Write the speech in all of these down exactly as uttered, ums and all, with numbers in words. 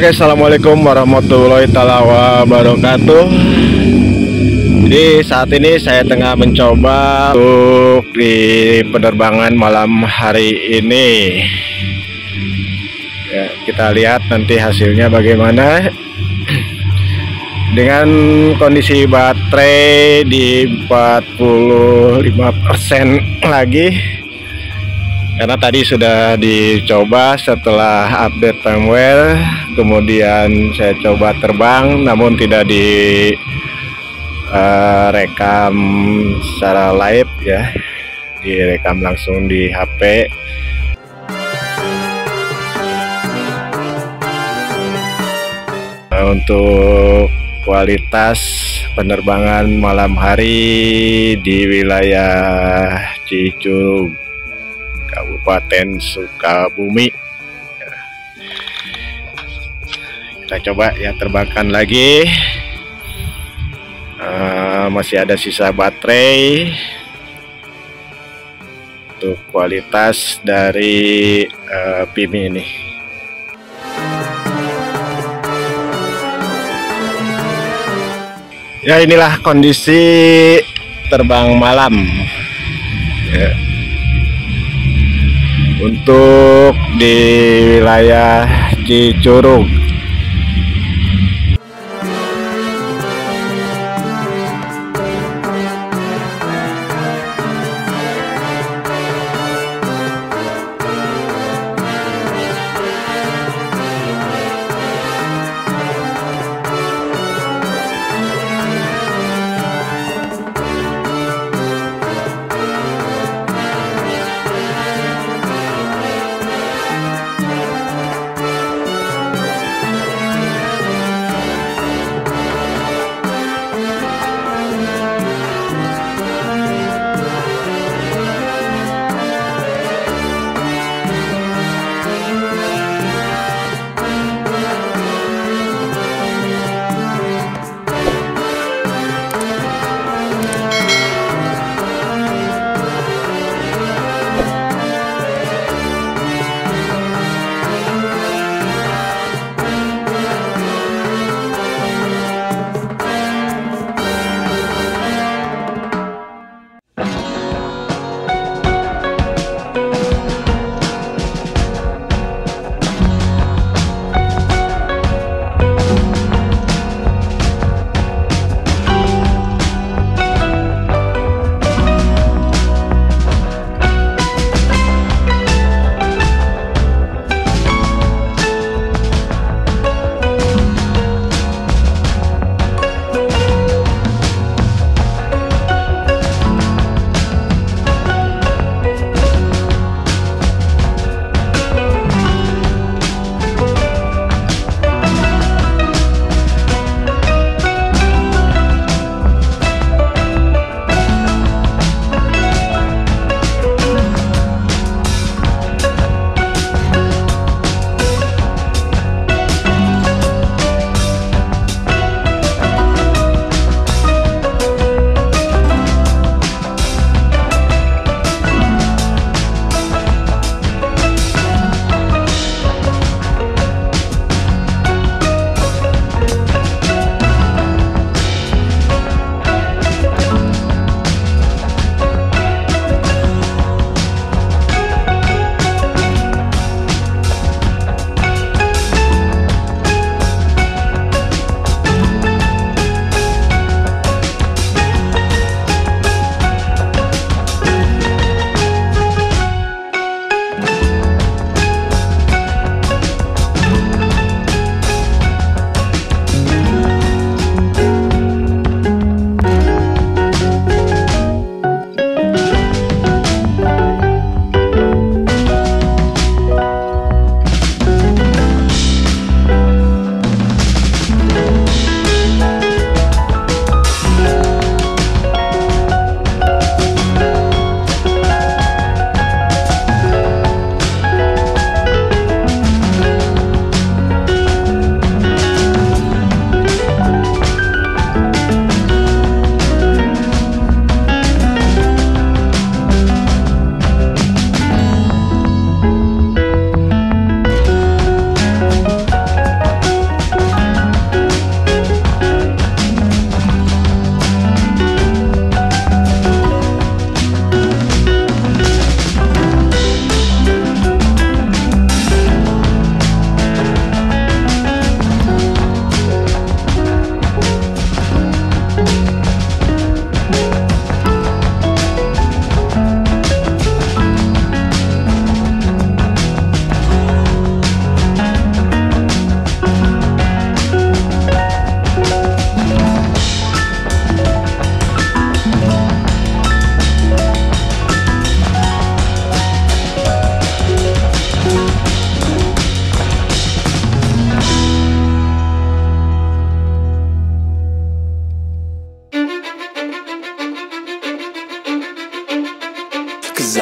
Oke, assalamualaikum warahmatullahi wabarakatuh. Jadi saat ini saya tengah mencoba untuk di penerbangan malam hari ini. Ya, kita lihat nanti hasilnya bagaimana. Dengan kondisi baterai di empat puluh lima persen lagi, karena tadi sudah dicoba setelah update firmware, kemudian saya coba terbang namun tidak di uh, rekam secara live ya, direkam langsung di H P. Nah, untuk kualitas penerbangan malam hari di wilayah Cicurug, Kabupaten Sukabumi, ya. Kita coba ya terbangkan lagi. Uh, masih ada sisa baterai. Untuk kualitas dari uh, F I M I ini. Ya, inilah kondisi terbang malam ya. Untuk di wilayah Cicurug.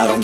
I don't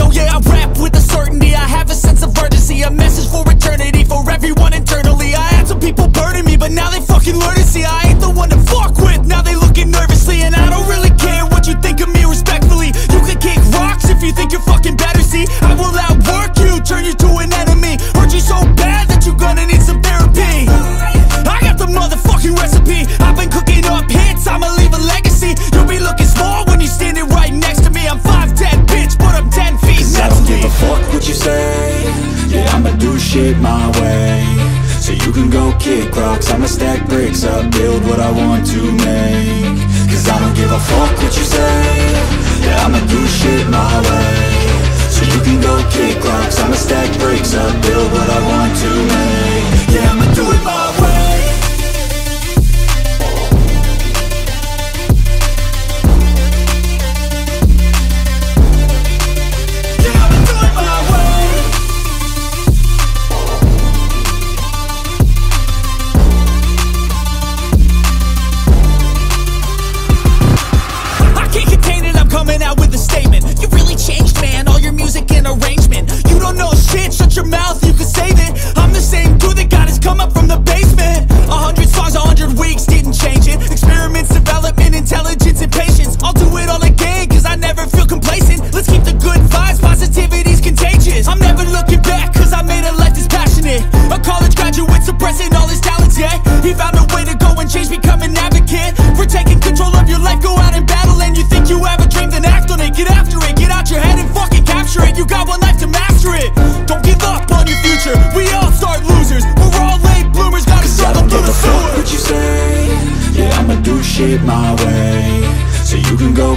Oh yeah, I rap with a certainty, I have a sense of urgency, a message for eternity, for everyone internally. I had some people burning me, but now they fucking learn to see I ain't the one to fuck with, now they looking nervously. And I don't really care what you think of me, respectfully. You can kick rocks if you think you're fucking better, see? I will outwork you, turn you to an enemy. Hurt you so bad that you're gonna need some therapy. I got the motherfucking recipe, I've been cooking up hits, I'ma leave a legacy. You'll be looking small when you're standing right next to me. I'm five ten, bitch, but I'm ten feet next to me. I don't give a fuck what you say. Yeah, I'ma do shit my way. So you can go kick rocks, I'ma stack bricks up, build what I want to make. Cause I don't give a fuck what you say. Yeah, I'ma do shit my way. So you can go kick rocks, I'ma stack bricks up, build what I want to make. Yeah, I'ma do it my way. My way, so you can go